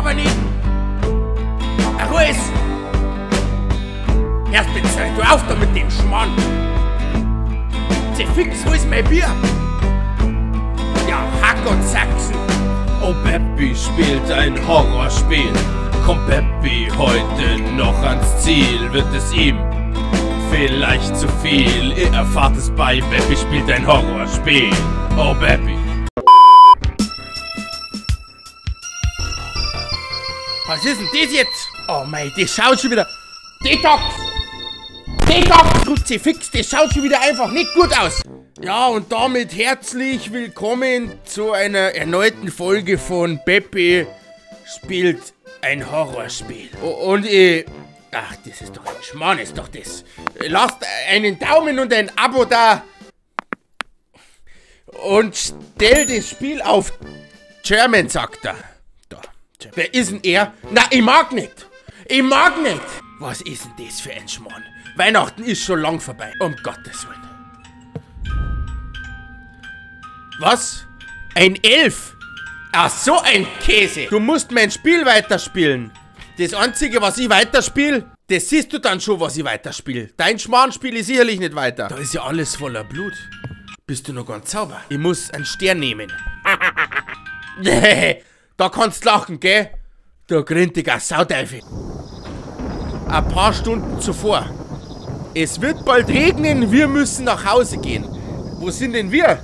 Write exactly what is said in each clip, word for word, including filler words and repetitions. uomini a Ruiz. Erst jetzt du auf da mit dem Schmarrn. Sie fix, wo ist mein Bier? Ja, Hack und Sachsen. Oh, Beppi spielt ein Horrorspiel. Kommt Beppi heute noch ans Ziel? Wird es ihm vielleicht zu viel? Ihr erfahrt es bei Beppi spielt ein Horrorspiel. Oh, Beppi. Was ist denn das jetzt? Oh mein, das schaut schon wieder. Detoxx! Detoxx! Tut sie fix, das schaut schon wieder einfach nicht gut aus. Ja, und damit herzlich willkommen zu einer erneuten Folge von Beppi spielt ein Horrorspiel. Und ich... Ach, das ist doch ein Schmarrn, ist doch das. Lasst einen Daumen und ein Abo da. Und stell das Spiel auf German, sagt er. Da. Wer ist denn er? Na, ich mag nicht. Ich mag nicht. Was ist denn das für ein Schmarrn? Weihnachten ist schon lang vorbei. Um Gottes Willen. Was? Ein Elf? Ach, so ein Käse. Du musst mein Spiel weiterspielen. Das Einzige, was ich weiterspiele, das siehst du dann schon, was ich weiterspiele. Dein Schmarrnspiel ist sicherlich nicht weiter. Da ist ja alles voller Blut. Bist du noch ganz sauber? Ich muss einen Stern nehmen. Da kannst du lachen, gell? Du gründiger Sauteufel. Ein paar Stunden zuvor. Es wird bald regnen, wir müssen nach Hause gehen. Wo sind denn wir?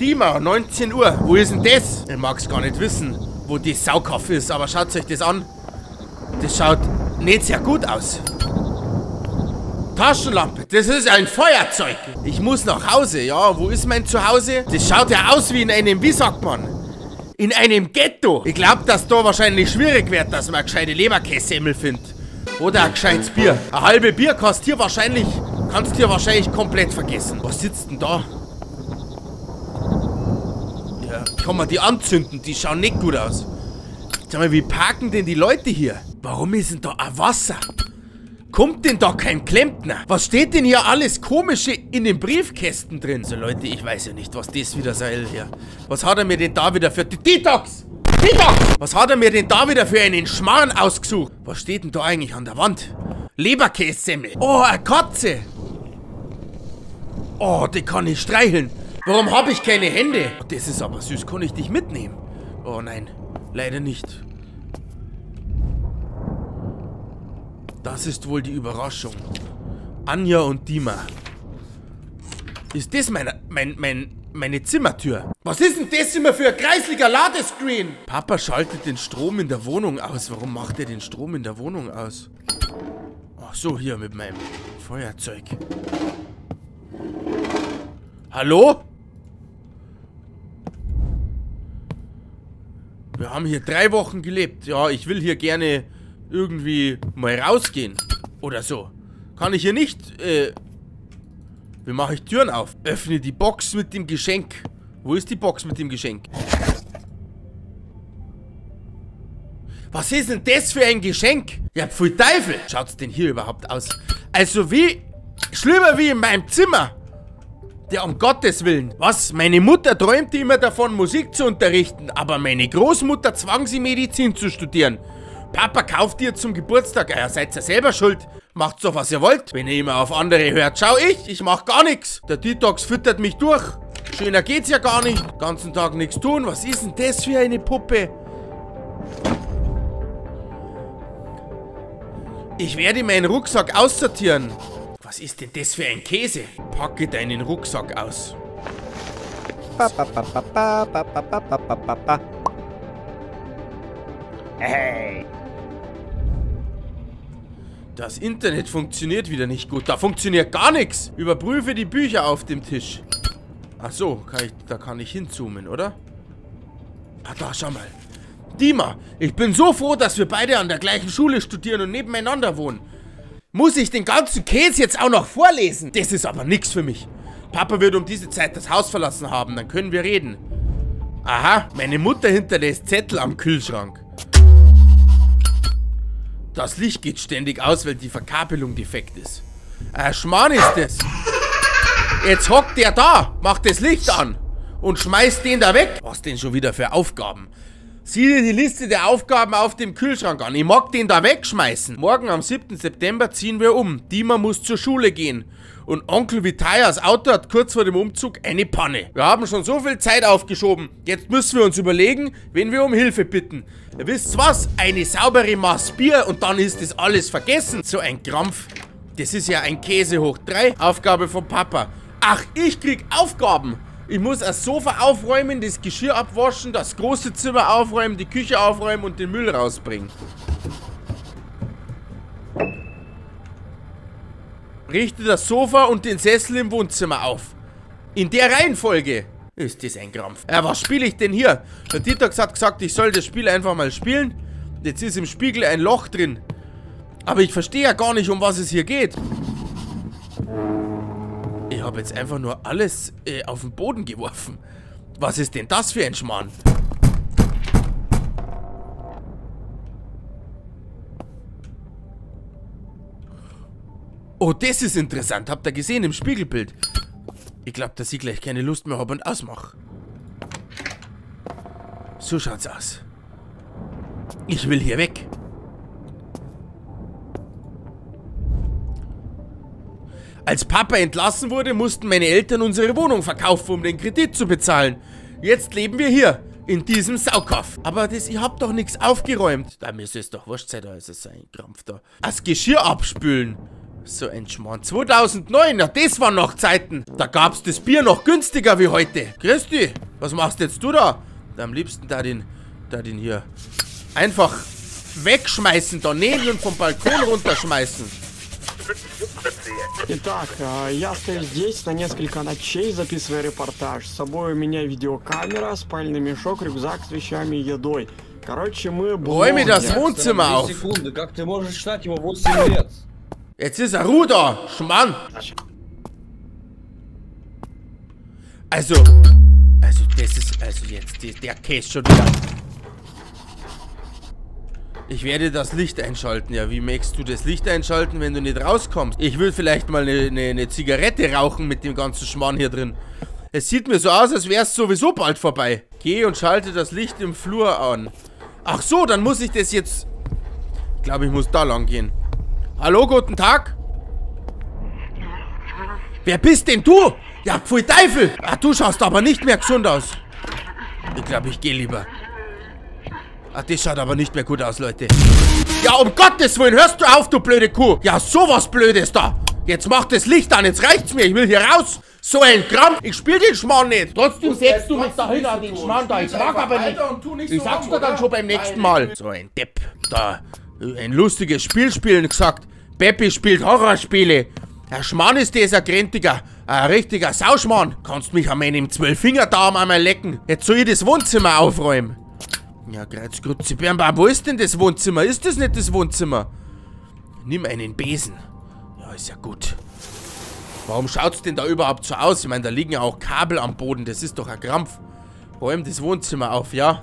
Dima, neunzehn Uhr. Wo ist denn das? Ich mag's gar nicht wissen, wo die Saukaff ist, aber schaut euch das an. Das schaut nicht sehr gut aus. Taschenlampe, das ist ein Feuerzeug. Ich muss nach Hause, ja, wo ist mein Zuhause? Das schaut ja aus wie in einem, wie sagt man? In einem Ghetto. Ich glaube, dass da wahrscheinlich schwierig wird, dass man eine gescheite Leberkässemmel findet. Oder ein gescheites Bier. Ein halbe Bier kannst hier wahrscheinlich, kannst hier wahrscheinlich komplett vergessen. Was sitzt denn da? Ja, kann man die anzünden, die schauen nicht gut aus. Sag mal, wie parken denn die Leute hier? Warum ist denn da ein Wasser? Kommt denn da kein Klempner? Was steht denn hier alles Komische in den Briefkästen drin? So also Leute, ich weiß ja nicht, was das wieder soll hier. Was hat er mir denn da wieder für... Detoxx! Detoxx! Was hat er mir denn da wieder für einen Schmarrn ausgesucht? Was steht denn da eigentlich an der Wand? Leberkässemmel. Oh, eine Katze. Oh, die kann ich streicheln. Warum habe ich keine Hände? Das ist aber süß. Kann ich dich mitnehmen? Oh nein, leider nicht. Das ist wohl die Überraschung. Anja und Dima. Ist das meine, mein, mein, meine Zimmertür? Was ist denn das immer für ein kreislicher Ladescreen? Papa schaltet den Strom in der Wohnung aus. Warum macht er den Strom in der Wohnung aus? Ach so, hier mit meinem Feuerzeug. Hallo? Wir haben hier drei Wochen gelebt. Ja, ich will hier gerne irgendwie mal rausgehen. Oder so. Kann ich hier nicht, äh... Wie mache ich Türen auf? Öffne die Box mit dem Geschenk. Wo ist die Box mit dem Geschenk? Was ist denn das für ein Geschenk? Ja, pfui Teufel. Schaut's denn hier überhaupt aus? Also wie... Schlimmer wie in meinem Zimmer. Der um Gottes Willen. Was? Meine Mutter träumte immer davon, Musik zu unterrichten, aber meine Großmutter zwang sie, Medizin zu studieren. Papa kauft ihr zum Geburtstag. Ja, seid ihr selber schuld. Macht's doch, was ihr wollt. Wenn ihr immer auf andere hört, schau ich. Ich mach gar nichts. Der Detoxx füttert mich durch. Schöner geht's ja gar nicht. Den ganzen Tag nichts tun. Was ist denn das für eine Puppe? Ich werde meinen Rucksack aussortieren. Was ist denn das für ein Käse? Packe deinen Rucksack aus. Hey. Das Internet funktioniert wieder nicht gut. Da funktioniert gar nichts. Überprüfe die Bücher auf dem Tisch. Ach so, kann ich, da kann ich hinzoomen, oder? Ah, da, schau mal. Dima, ich bin so froh, dass wir beide an der gleichen Schule studieren und nebeneinander wohnen. Muss ich den ganzen Käse jetzt auch noch vorlesen? Das ist aber nichts für mich. Papa wird um diese Zeit das Haus verlassen haben, dann können wir reden. Aha, meine Mutter hinterlässt Zettel am Kühlschrank. Das Licht geht ständig aus, weil die Verkabelung defekt ist. Ein Schmarrn ist das. Jetzt hockt der da, macht das Licht an und schmeißt den da weg. Was denn schon wieder für Aufgaben? Sieh dir die Liste der Aufgaben auf dem Kühlschrank an. Ich mag den da wegschmeißen. Morgen am siebten September ziehen wir um. Dima muss zur Schule gehen. Und Onkel Vitaias Auto hat kurz vor dem Umzug eine Panne. Wir haben schon so viel Zeit aufgeschoben. Jetzt müssen wir uns überlegen, wen wir um Hilfe bitten. Ihr wisst was? Eine saubere Maß Bier und dann ist das alles vergessen. So ein Krampf. Das ist ja ein Käse hoch drei. Aufgabe von Papa. Ach, ich krieg Aufgaben. Ich muss das Sofa aufräumen, das Geschirr abwaschen, das große Zimmer aufräumen, die Küche aufräumen und den Müll rausbringen. Richte das Sofa und den Sessel im Wohnzimmer auf. In der Reihenfolge. Ist das ein Krampf. Äh, was spiele ich denn hier? Der Detoxx hat gesagt, ich soll das Spiel einfach mal spielen. Jetzt ist im Spiegel ein Loch drin. Aber ich verstehe ja gar nicht, um was es hier geht. Ich habe jetzt einfach nur alles äh, auf den Boden geworfen. Was ist denn das für ein Schmarrn? Oh, das ist interessant. Habt ihr gesehen im Spiegelbild? Ich glaube, dass ich gleich keine Lust mehr habe und ausmache. So schaut's aus. Ich will hier weg. Als Papa entlassen wurde, mussten meine Eltern unsere Wohnung verkaufen, um den Kredit zu bezahlen. Jetzt leben wir hier, in diesem Saukaff. Aber das, ich hab doch nichts aufgeräumt. Da müsste es doch wurscht sein, da ist es ein Krampf da. Das Geschirr abspülen. So ein Schmarrn. zweitausendneun, na das waren noch Zeiten. Da gab's das Bier noch günstiger wie heute. Christi, was machst jetzt du da? Am liebsten da den, da den hier. Einfach wegschmeißen, da nehmen und vom Balkon runterschmeißen. Итак, я стою здесь на несколько ночей, записывая репортаж. С собой у меня видеокамера, спальный мешок, рюкзак с вещами и едой. Короче, мы... Räume das Wohnzimmer auf! Sekunde, как ты можешь считать, ему восемь лет? Jetzt ist er Ruder, Schmarrn! Also, also das ist, also jetzt, der Käse schon wieder. Ich werde das Licht einschalten. Ja, wie möchtest du das Licht einschalten, wenn du nicht rauskommst? Ich will vielleicht mal eine, eine, eine Zigarette rauchen mit dem ganzen Schmarrn hier drin. Es sieht mir so aus, als wäre es sowieso bald vorbei. Geh und schalte das Licht im Flur an. Ach so, dann muss ich das jetzt... Ich glaube, ich muss da lang gehen. Hallo, guten Tag? Wer bist denn du? Ja, pfui Teufel! Ah, du schaust aber nicht mehr gesund aus. Ich glaube, ich gehe lieber. Ah, das schaut aber nicht mehr gut aus, Leute. Ja, um Gottes Willen, hörst du auf, du blöde Kuh. Ja, sowas Blödes da. Jetzt mach das Licht an, jetzt reicht's mir. Ich will hier raus. So ein Krampf. Ich spiel den Schmarrn nicht. Trotzdem setzt du mich dahin an den Schmarrn da. Ich mag aber nicht. Ich sag's dir dann schon beim nächsten Mal. So ein Depp. Da ein lustiges Spiel spielen gesagt. Beppi spielt Horrorspiele. Der Schmarrn ist dieser Grentiger. Ein richtiger Sauschmarrn. Kannst mich an meinem Zwölffingerdarm einmal lecken. Jetzt soll ich das Wohnzimmer aufräumen. Ja, Kreuzgrütze, Birnbaum, wo ist denn das Wohnzimmer? Ist das nicht das Wohnzimmer? Nimm einen Besen. Ja, ist ja gut. Warum schaut's denn da überhaupt so aus? Ich meine, da liegen ja auch Kabel am Boden. Das ist doch ein Krampf. Räum das Wohnzimmer auf, ja?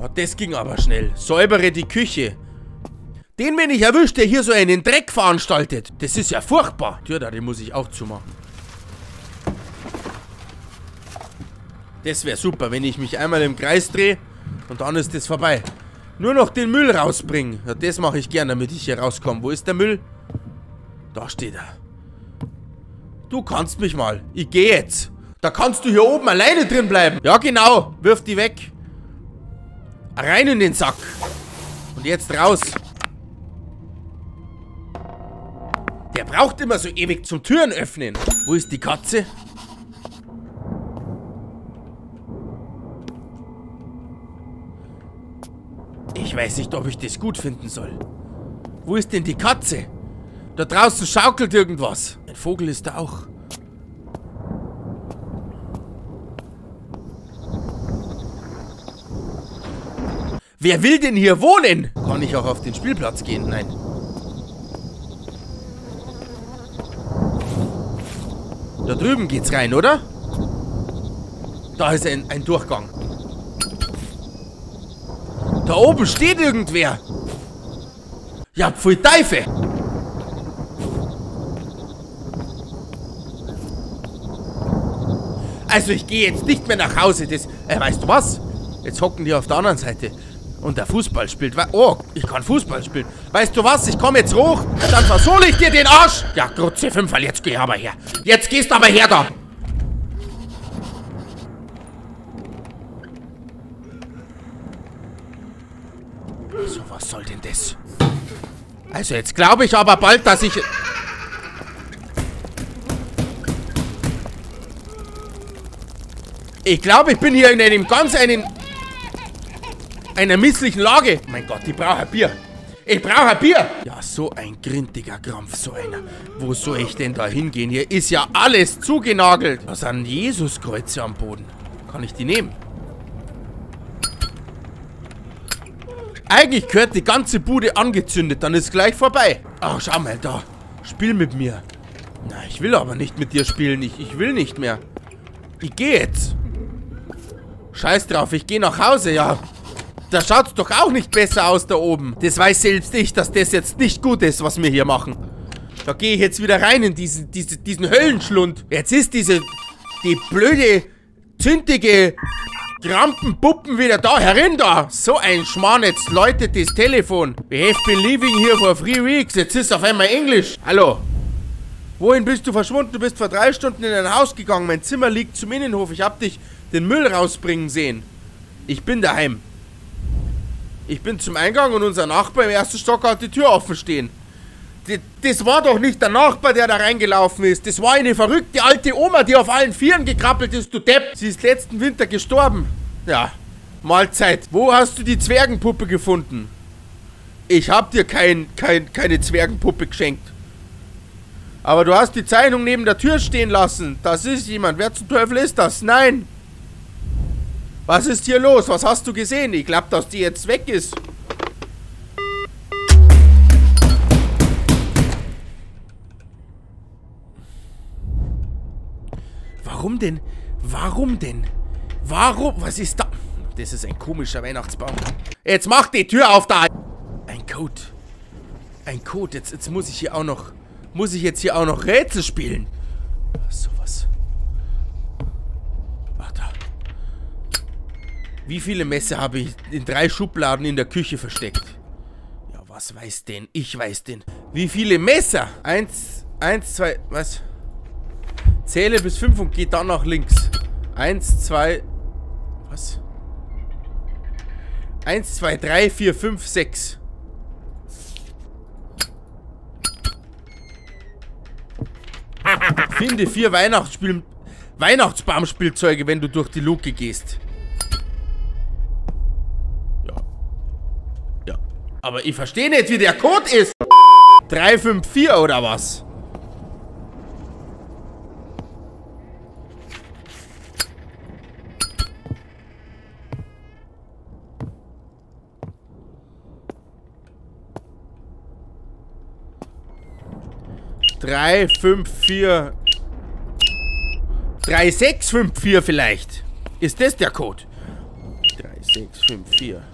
Ja, das ging aber schnell. Säubere die Küche. Den bin ich erwischt, der hier so einen Dreck veranstaltet. Das ist ja furchtbar. Tür da, den muss ich auch zumachen. Das wäre super, wenn ich mich einmal im Kreis drehe und dann ist das vorbei. Nur noch den Müll rausbringen. Ja, das mache ich gern, damit ich hier rauskomme. Wo ist der Müll? Da steht er. Du kannst mich mal. Ich gehe jetzt. Da kannst du hier oben alleine drin bleiben. Ja, genau. Wirf die weg. Rein in den Sack. Und jetzt raus. Der braucht immer so ewig zum Türen öffnen. Wo ist die Katze? Ich weiß nicht, ob ich das gut finden soll. Wo ist denn die Katze? Da draußen schaukelt irgendwas. Ein Vogel ist da auch. Wer will denn hier wohnen? Kann ich auch auf den Spielplatz gehen? Nein. Da drüben geht's rein, oder? Da ist ein, ein Durchgang. Da oben steht irgendwer. Ja, pfui Teufel. Also ich gehe jetzt nicht mehr nach Hause. Das, äh, weißt du was? Jetzt hocken die auf der anderen Seite. Und der Fußball spielt. Oh, ich kann Fußball spielen. Weißt du was? Ich komme jetzt hoch. Dann versohle ich dir den Arsch. Ja, Grutze Fünferl, jetzt geh aber her. Jetzt gehst aber her da. So, was soll denn das? Also jetzt glaube ich aber bald, dass ich... Ich glaube, ich bin hier in einem ganz einen... einer misslichen Lage. Mein Gott, ich brauche ein Bier. Ich brauche ein Bier. Ja, so ein grintiger Krampf, so einer. Wo soll ich denn da hingehen? Hier ist ja alles zugenagelt. Da sind Jesuskreuze am Boden. Kann ich die nehmen? Eigentlich gehört die ganze Bude angezündet. Dann ist gleich vorbei. Ach, schau mal da. Spiel mit mir. Na, ich will aber nicht mit dir spielen. Ich, ich will nicht mehr. Ich gehe jetzt. Scheiß drauf, ich gehe nach Hause, ja. Da schaut's doch auch nicht besser aus da oben. Das weiß selbst ich, dass das jetzt nicht gut ist, was wir hier machen. Da gehe ich jetzt wieder rein in diesen, diesen, diesen Höllenschlund. Jetzt ist diese, die blöde, zündige Krampenpuppen wieder da herin da. So ein Schmarrn, jetzt läutet das Telefon. We have been living here for three weeks. Jetzt ist auf einmal Englisch. Hallo. Wohin bist du verschwunden? Du bist vor drei Stunden in ein Haus gegangen. Mein Zimmer liegt zum Innenhof. Ich hab dich den Müll rausbringen sehen. Ich bin daheim. Ich bin zum Eingang und unser Nachbar im ersten Stock hat die Tür offen stehen. D das war doch nicht der Nachbar, der da reingelaufen ist. Das war eine verrückte alte Oma, die auf allen Vieren gekrabbelt ist, du Depp. Sie ist letzten Winter gestorben. Ja, Mahlzeit. Wo hast du die Zwergenpuppe gefunden? Ich hab dir kein, kein, keine Zwergenpuppe geschenkt. Aber du hast die Zeichnung neben der Tür stehen lassen. Das ist jemand. Wer zum Teufel ist das? Nein. Was ist hier los? Was hast du gesehen? Ich glaube, dass die jetzt weg ist. Warum denn? Warum denn? Warum? Was ist da? Das ist ein komischer Weihnachtsbaum. Jetzt mach die Tür auf da! Ein Code. Ein Code. Jetzt, jetzt muss ich hier auch noch... Muss ich jetzt hier auch noch Rätsel spielen? So was. Wie viele Messer habe ich in drei Schubladen in der Küche versteckt? Ja, was weiß denn? Ich weiß denn. Wie viele Messer? Eins, eins, zwei, was? Zähle bis fünf und geh dann nach links. Eins, zwei, was? Eins, zwei, drei, vier, fünf, sechs. Finde vier Weihnachtsspiel- Weihnachtsbaumspielzeuge, wenn du durch die Luke gehst. Aber ich verstehe nicht, wie der Code ist. drei fünf vier oder was? drei fünf vier. drei sechs fünf vier vielleicht. Ist das der Code? drei sechs fünf vier.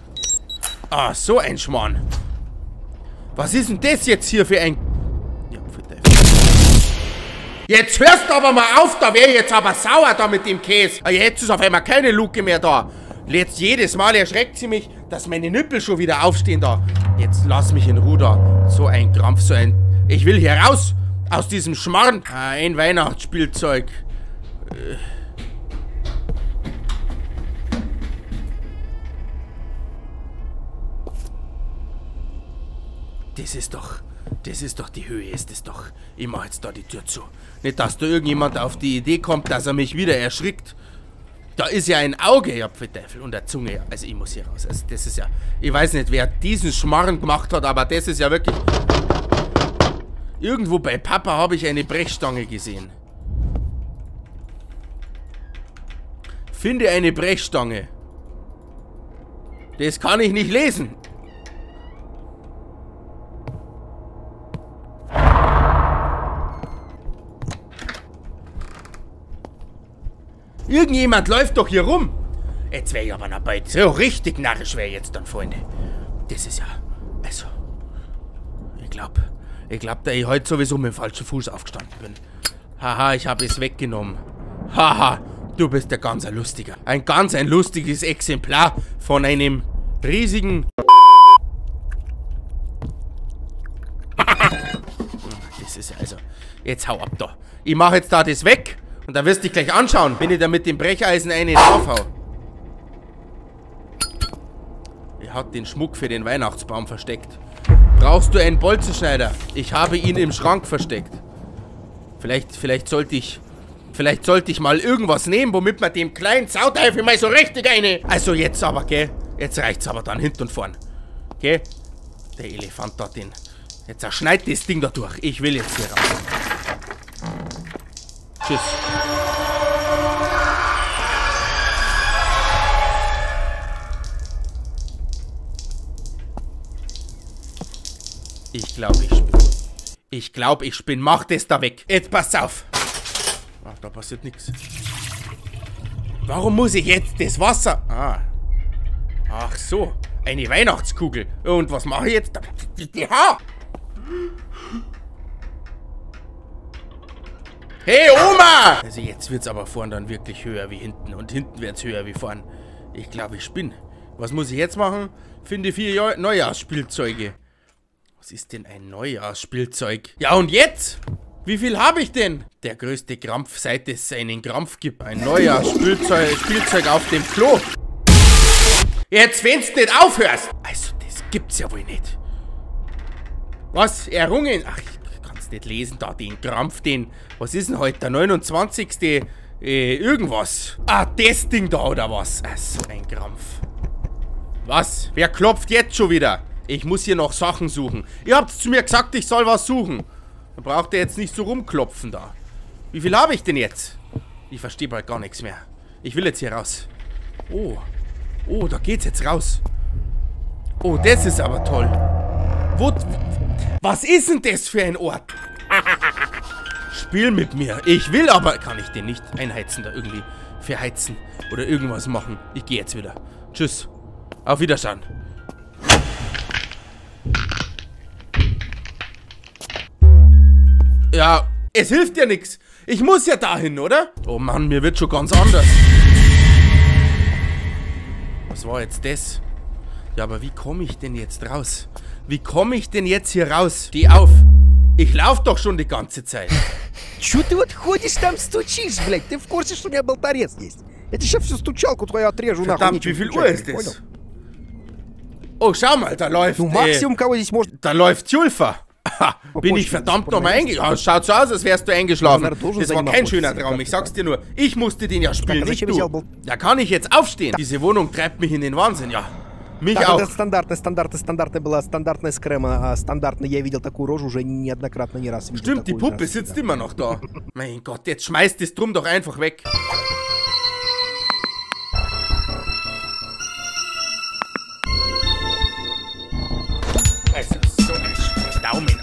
Ah, so ein Schmarrn. Was ist denn das jetzt hier für ein... Ja, für den... Jetzt hörst du aber mal auf, da wäre ich jetzt aber sauer da mit dem Käse. Jetzt ist auf einmal keine Luke mehr da. Jetzt jedes Mal erschreckt sie mich, dass meine Nippel schon wieder aufstehen da. Jetzt lass mich in Ruhe da. So ein Krampf, so ein... Ich will hier raus, aus diesem Schmarrn. Ein Weihnachtsspielzeug. Äh... Das ist doch, das ist doch die Höhe, ist es doch. Ich mache jetzt da die Tür zu. Nicht, dass da irgendjemand auf die Idee kommt, dass er mich wieder erschrickt. Da ist ja ein Auge, ja, für Teufel, und eine Zunge. Also ich muss hier raus. Also das ist ja, ich weiß nicht, wer diesen Schmarrn gemacht hat, aber das ist ja wirklich... Irgendwo bei Papa habe ich eine Brechstange gesehen. Finde eine Brechstange. Das kann ich nicht lesen. Irgendjemand läuft doch hier rum. Jetzt wäre ich aber noch bald. So richtig narrisch wäre ich jetzt dann, Freunde. Das ist ja... Also... Ich glaube... Ich glaube, da ich heute sowieso mit dem falschen Fuß aufgestanden bin. Haha, ich habe es weggenommen. Haha, Du bist der ganz ein Lustiger. Ein ganz ein lustiges Exemplar von einem riesigen... Das ist also... Jetzt hau ab da. Ich mach jetzt da das weg und dann wirst du dich gleich anschauen, wenn ich da mit dem Brecheisen einen draufhau. Er hat den Schmuck für den Weihnachtsbaum versteckt. Brauchst du einen Bolzenschneider? Ich habe ihn im Schrank versteckt. Vielleicht, vielleicht sollte ich... Vielleicht sollte ich mal irgendwas nehmen, womit man dem kleinen Sauteufel mal so richtig eine... Also jetzt aber, gell? Jetzt reicht's aber dann hinten und vorn. Gell? Der Elefant da den... Jetzt zerschneid das Ding da durch. Ich will jetzt hier raus. Tschüss. Ich glaube, ich spinne. Ich glaube, ich spinne. Mach das da weg. Jetzt pass auf. Ach, da passiert nichts. Warum muss ich jetzt das Wasser... Ah. Ach so. Eine Weihnachtskugel. Und was mache ich jetzt? Ja. Hey, Oma! Also jetzt wird's aber vorn dann wirklich höher wie hinten. Und hinten wird's höher wie vorn. Ich glaube, ich spinne. Was muss ich jetzt machen? Finde vier Neujahrsspielzeuge. Was ist denn ein Neujahrsspielzeug? Ja, und jetzt? Wie viel habe ich denn? Der größte Krampf, seit es einen Krampf gibt. Ein Neujahrsspielzeug Spielzeug auf dem Klo. Jetzt, wenn's nicht aufhörst. Also, das gibt's ja wohl nicht. Was? Errungen? Ach, ich kann's nicht lesen da. Den Krampf, den... Was ist denn heute? Der neunundzwanzigste Äh, irgendwas. Ah, das Ding da, oder was? Ach, so ein Krampf. Was? Wer klopft jetzt schon wieder? Ich muss hier noch Sachen suchen. Ihr habt's zu mir gesagt, ich soll was suchen. Dann braucht er jetzt nicht so rumklopfen da. Wie viel habe ich denn jetzt? Ich verstehe bald gar nichts mehr. Ich will jetzt hier raus. Oh. Oh, da geht's jetzt raus. Oh, das ist aber toll. Wo, was ist denn das für ein Ort? Spiel mit mir. Ich will aber... Kann ich den nicht einheizen da irgendwie? Verheizen oder irgendwas machen. Ich gehe jetzt wieder. Tschüss. Auf Wiedersehen. Ja, es hilft ja nichts. Ich muss ja dahin, oder? Oh Mann, mir wird schon ganz anders. Was war jetzt das? Ja, aber wie komme ich denn jetzt raus? Wie komme ich denn jetzt hier raus? Steh auf. Ich laufe doch schon die ganze Zeit. Что ты вот ходишь там стучишь, блядь? Ты в курсе, что у меня болторез есть? Я тебе всю стучалку твою отрежу нахуй. Verdammt, wie viel Uhr ist das? Oh, schau mal, da läuft... Du Maximum, кого здесь можно... Da läuft Julfa. Bin ich verdammt nochmal eingeschlafen? Schaut so aus, als wärst du eingeschlafen. Das war kein schöner Traum, ich sag's dir nur. Ich musste den ja spielen, nicht du. Da kann ich jetzt aufstehen. Diese Wohnung treibt mich in den Wahnsinn, ja. Mich auch. Stimmt, die Puppe sitzt immer noch da. Mein Gott, jetzt schmeißt das Drum doch einfach weg.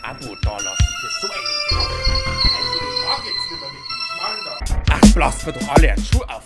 Abo da lassen für so einen Kram. Also, ich mag jetzt nicht mehr mit dem Schmarrn da. Ach, blass mir doch alle einen Schuh auf.